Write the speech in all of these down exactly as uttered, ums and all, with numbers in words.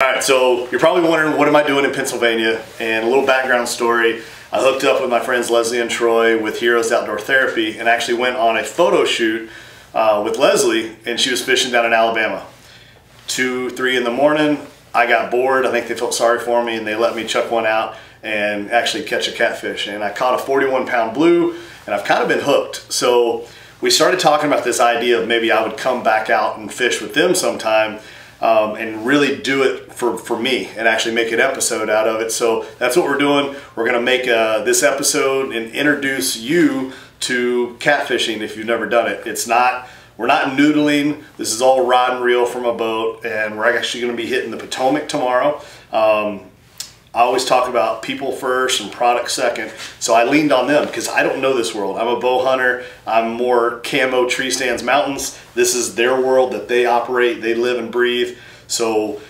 Alright, so you're probably wondering what am I doing in Pennsylvania, and a little background story. I hooked up with my friends Leslie and Troy with Heroes Outdoor Therapy and actually went on a photo shoot uh, with Leslie, and she was fishing down in Alabama. Two, three in the morning, I got bored. I think they felt sorry for me and they let me chuck one out and actually catch a catfish, and I caught a forty-one pound blue, and I've kind of been hooked. So we started talking about this idea of maybe I would come back out and fish with them sometime. Um, and really do it for, for me and actually make an episode out of it. So that's what we're doing. We're going to make uh, this episode and introduce you to catfishing if you've never done it. It's not, we're not noodling. This is all rod and reel from a boat, and we're actually going to be hitting the Potomac tomorrow. Um, I always talk about people first and product second, so I leaned on them because I don't know this world. I'm a bow hunter. I'm more camo, tree stands, mountains. This is their world that they operate, they live and breathe. So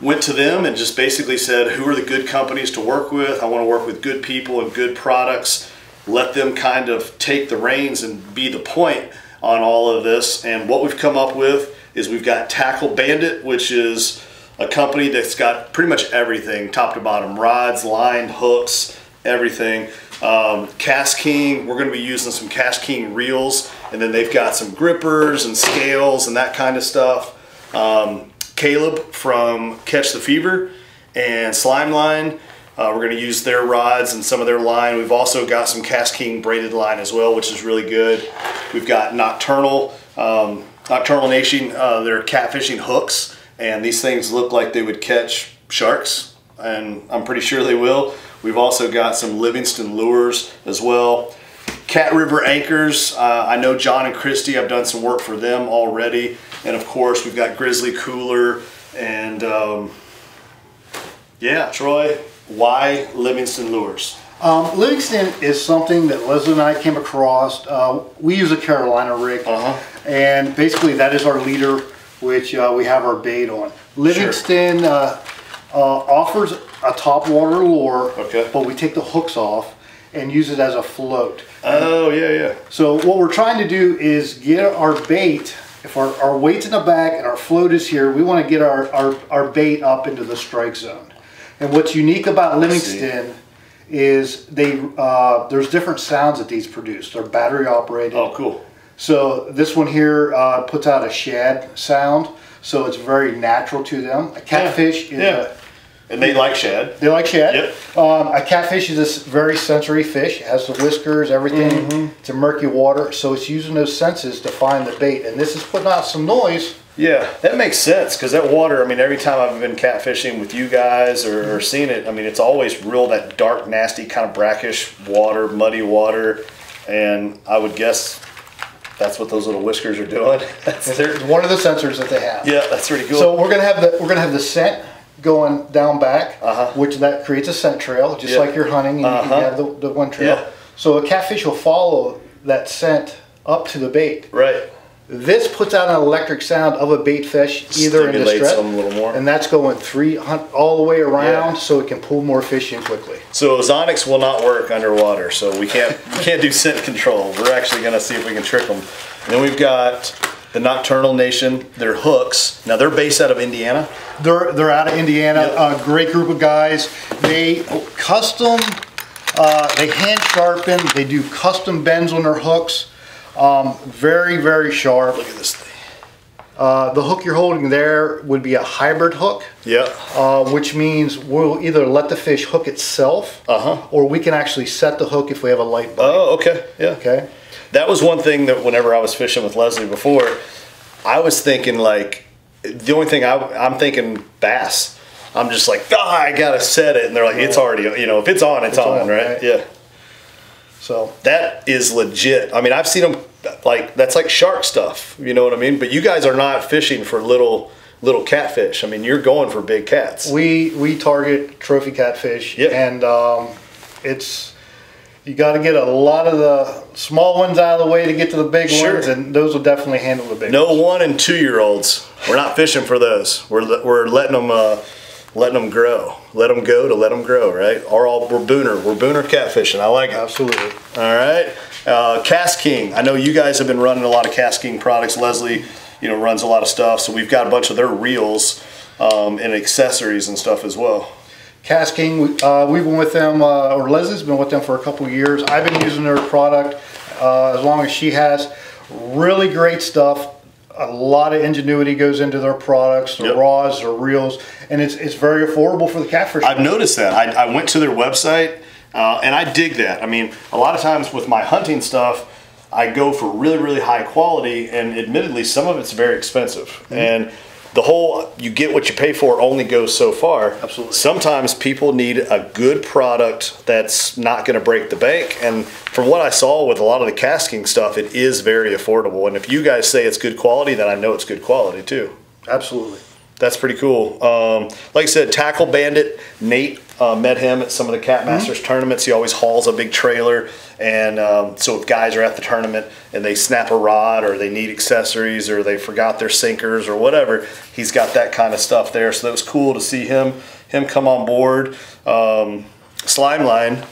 went to them and just basically said, who are the good companies to work with? I want to work with good people and good products. Let them kind of take the reins and be the point on all of this. And what we've come up with is we've got Tackle Bandit, which is a company that's got pretty much everything, top to bottom, rods, line, hooks, everything. Um, KastKing, we're going to be using some KastKing reels, and then they've got some grippers and scales and that kind of stuff. Um, Caleb from Catch the Fever and Slime Line, uh, we're going to use their rods and some of their line. We've also got some KastKing braided line as well, which is really good. We've got Nocturnal, um, Nocturnal Nation, uh, their catfishing hooks. And these things look like they would catch sharks, and I'm pretty sure they will. We've also got some Livingston Lures as well. Cat River Anchors, uh, I know John and Christy, I've done some work for them already. And of course, we've got Grizzly Cooler and um, yeah, Troy, why Livingston Lures? Um, Livingston is something that Leslie and I came across. Uh, we use a Carolina rig, uh-huh. and basically that is our leader, which uh, we have our bait on. Livingston sure. uh, uh, offers a topwater lure, okay. but we take the hooks off and use it as a float. Oh, and yeah, yeah. So what we're trying to do is get our bait, if our, our weight's in the back and our float is here, we want to get our, our, our bait up into the strike zone. And what's unique about Livingston is they uh, there's different sounds that these produce. They're battery operated. Oh, cool. So this one here uh, puts out a shad sound, so it's very natural to them. A catfish yeah. is yeah. a... And they like shad. They like shad. Yep. Um, a catfish is a very sensory fish. It has the whiskers, everything. Mm-hmm. It's in murky water, so it's using those senses to find the bait. And this is putting out some noise. Yeah, that makes sense, because that water, I mean, every time I've been catfishing with you guys or, mm-hmm. or seen it, I mean, it's always real, that dark, nasty, kind of brackish water, muddy water, and I would guess that's what those little whiskers are doing. That's they're one of the sensors that they have. Yeah, that's pretty cool. So we're gonna have the we're gonna have the scent going down back, uh-huh. which that creates a scent trail, just yeah. like you're hunting. And uh-huh. you have the, the one trail. Yeah. So a catfish will follow that scent up to the bait. Right. This puts out an electric sound of a bait fish, either in distress, a little more, and that's going three all the way around, yeah. so it can pull more fish in quickly. So ozonics will not work underwater, so we can't we can't do scent control. We're actually going to see if we can trick them. And then we've got the Nocturnal Nation, their hooks. Now they're based out of Indiana. They're they're out of Indiana. Yep. A great group of guys. They custom, uh, they hand sharpen. They do custom bends on their hooks. Um, very, very sharp. Look at this thing. Uh, the hook you're holding there would be a hybrid hook. Yeah. Uh, which means we'll either let the fish hook itself, uh-huh. or we can actually set the hook if we have a light bite. Oh, okay. Yeah. Okay. That was one thing that whenever I was fishing with Leslie before, I was thinking like, the only thing I, I'm thinking bass. I'm just like, ah, oh, I gotta set it. And they're like, it's already, you know, if it's on, it's, it's on, on, right? right? Yeah. So that is legit. I mean, I've seen them like, that's like shark stuff, you know what I mean? But you guys are not fishing for little little catfish. I mean, you're going for big cats. We we target trophy catfish, yep. and um, it's, you got to get a lot of the small ones out of the way to get to the big sure. ones, and those will definitely handle the big no ones. No one and two year olds. We're not fishing for those. We're we're letting them uh, letting them grow. Let them go to let them grow, right? Or all, we're booner. We're booner catfishing. I like it. Absolutely. All right. Uh, KastKing. I know you guys have been running a lot of KastKing products. Leslie, you know, runs a lot of stuff. So we've got a bunch of their reels. um, and accessories and stuff as well. KastKing, uh, we've been with them, uh, or Leslie's been with them for a couple years. I've been using their product uh, as long as she has. Really great stuff. A lot of ingenuity goes into their products, their yep. raws, their reels, and it's it's very affordable for the catfish. I've noticed that. I, I went to their website, uh, and I dig that. I mean, a lot of times with my hunting stuff, I go for really, really high quality, and admittedly, some of it's very expensive. Mm-hmm. And the whole, you get what you pay for only goes so far. Absolutely. Sometimes people need a good product that's not gonna break the bank. And from what I saw with a lot of the KastKing stuff, it is very affordable. And if you guys say it's good quality, then I know it's good quality too. Absolutely. That's pretty cool. Um, like I said, Tackle Bandit, Nate, uh, met him at some of the Cat Masters mm-hmm. tournaments. He always hauls a big trailer. And um, so if guys are at the tournament and they snap a rod or they need accessories or they forgot their sinkers or whatever, he's got that kind of stuff there. So that was cool to see him, him come on board. Um, Slime Line.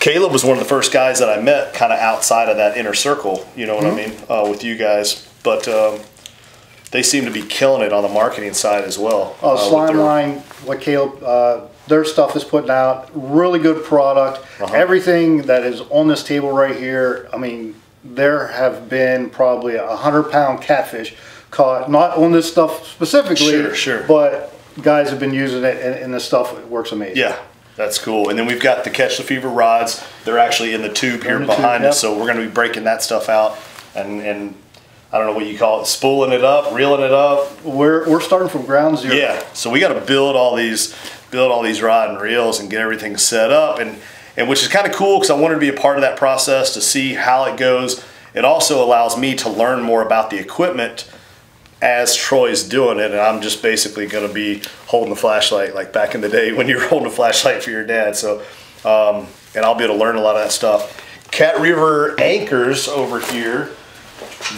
Caleb was one of the first guys that I met kind of outside of that inner circle, you know what mm-hmm. I mean, uh, with you guys. But... Um, they seem to be killing it on the marketing side as well. Oh, uh, Slime Line, what Caleb, uh, their stuff is putting out, really good product. Uh-huh. Everything that is on this table right here, I mean, there have been probably a hundred pound catfish caught, not on this stuff specifically, sure, sure. but guys have been using it, and, and this stuff works amazing. Yeah, that's cool. And then we've got the Catch the Fever rods. They're actually in the tube here the behind tube, us, yep. so we're going to be breaking that stuff out and and. I don't know what you call it, spooling it up, reeling it up. We're, we're starting from ground zero. Yeah, so we got to build all these, build all these rod and reels and get everything set up, and, and which is kind of cool because I wanted to be a part of that process to see how it goes. It also allows me to learn more about the equipment as Troy's doing it, and I'm just basically going to be holding the flashlight like back in the day when you were holding a flashlight for your dad. So, um, and I'll be able to learn a lot of that stuff. Cat River Anchors over here.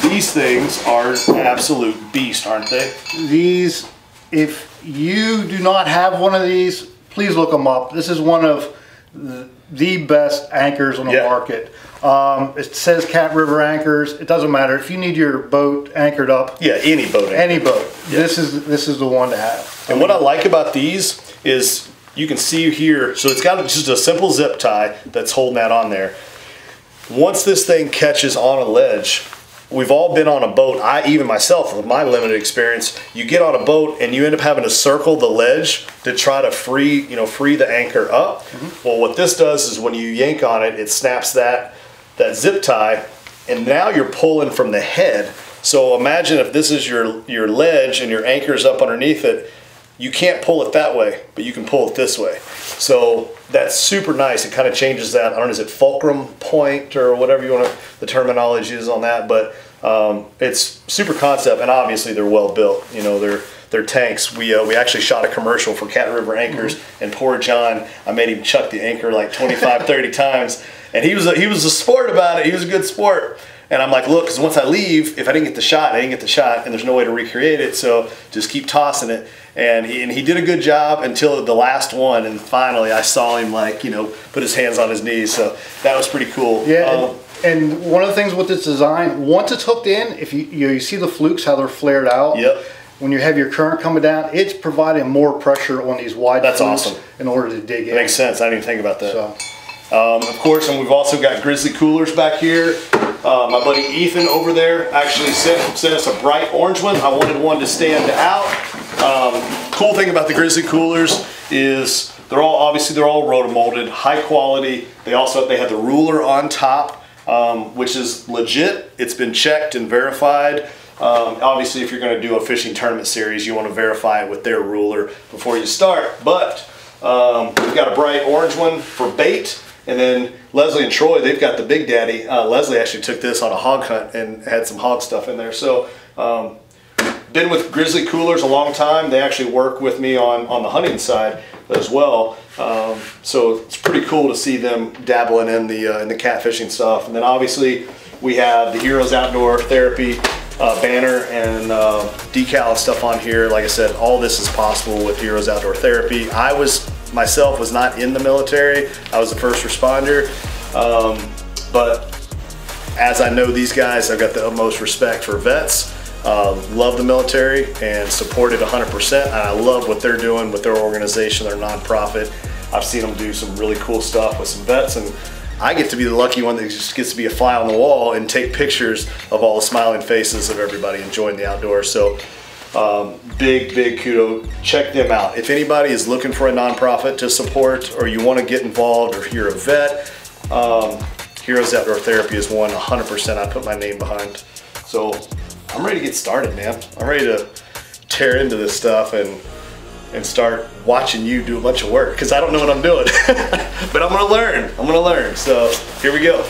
These things are an absolute beast, aren't they? These, if you do not have one of these, please look them up. This is one of the best anchors on the yeah. market. Um, it says Cat River Anchors. It doesn't matter if you need your boat anchored up. Yeah, any boat. Anchor. Any boat. Yeah. This is this is the one to have. And what I like about these is you can see here. So it's got just a simple zip tie that's holding that on there. Once this thing catches on a ledge. We've all been on a boat. I, even myself, with my limited experience, you get on a boat and you end up having to circle the ledge to try to free, you know, free the anchor up. Mm-hmm. Well, what this does is when you yank on it, it snaps that, that zip tie, and now you're pulling from the head. So imagine if this is your, your ledge and your anchor's up underneath it, you can't pull it that way, but you can pull it this way. So that's super nice. It kind of changes that. I don't know, is it fulcrum point or whatever you want to, the terminology is on that, but um, it's super concept, and obviously they're well built. You know, they're, they're tanks. We, uh, we actually shot a commercial for Cat River Anchors, mm-hmm. and poor John, I made him chuck the anchor like twenty-five, thirty times, and he was, a, he was a sport about it. He was a good sport. And I'm like, look, because once I leave, if I didn't get the shot, I didn't get the shot, and there's no way to recreate it, so just keep tossing it. And he, and he did a good job until the last one, and finally I saw him, like, you know, put his hands on his knees, so that was pretty cool. Yeah, um, and, and one of the things with this design, once it's hooked in, if you, you, know, you see the flukes, how they're flared out, yep. when you have your current coming down, it's providing more pressure on these wide That's flukes awesome. in order to dig that in. Makes sense. I didn't even think about that. So. Um, of course, and we've also got Grizzly Coolers back here. Uh, my buddy Ethan over there actually sent, sent us a bright orange one. I wanted one to stand out. Um, cool thing about the Grizzly Coolers is they're all, obviously they're all rotomolded, high quality. They also, they have the ruler on top, um, which is legit. It's been checked and verified. Um, obviously, if you're going to do a fishing tournament series, you want to verify it with their ruler before you start. But um, we've got a bright orange one for bait. And then Leslie and Troy, they've got the Big Daddy. Uh, Leslie actually took this on a hog hunt and had some hog stuff in there. So, um, been with Grizzly Coolers a long time. They actually work with me on, on the hunting side as well. Um, so it's pretty cool to see them dabbling in the, uh, in the catfishing stuff. And then obviously we have the Heroes Outdoor Therapy uh, banner and uh, decal and stuff on here. Like I said, all this is possible with Heroes Outdoor Therapy. I was... myself was not in the military. I was a first responder, um, but as I know these guys, I've got the utmost respect for vets, Uh, love the military and support it one hundred percent. And I love what they're doing with their organization, their nonprofit. I've seen them do some really cool stuff with some vets, and I get to be the lucky one that just gets to be a fly on the wall and take pictures of all the smiling faces of everybody enjoying the outdoors. So um, big, big kudos. Check them out. If anybody is looking for a nonprofit to support, or you want to get involved, or you're a vet, um, Heroes Outdoor Therapy is one one hundred percent I put my name behind. So I'm ready to get started, man. I'm ready to tear into this stuff and and start watching you do a bunch of work, because I don't know what I'm doing. But I'm gonna learn, I'm gonna learn. So here we go.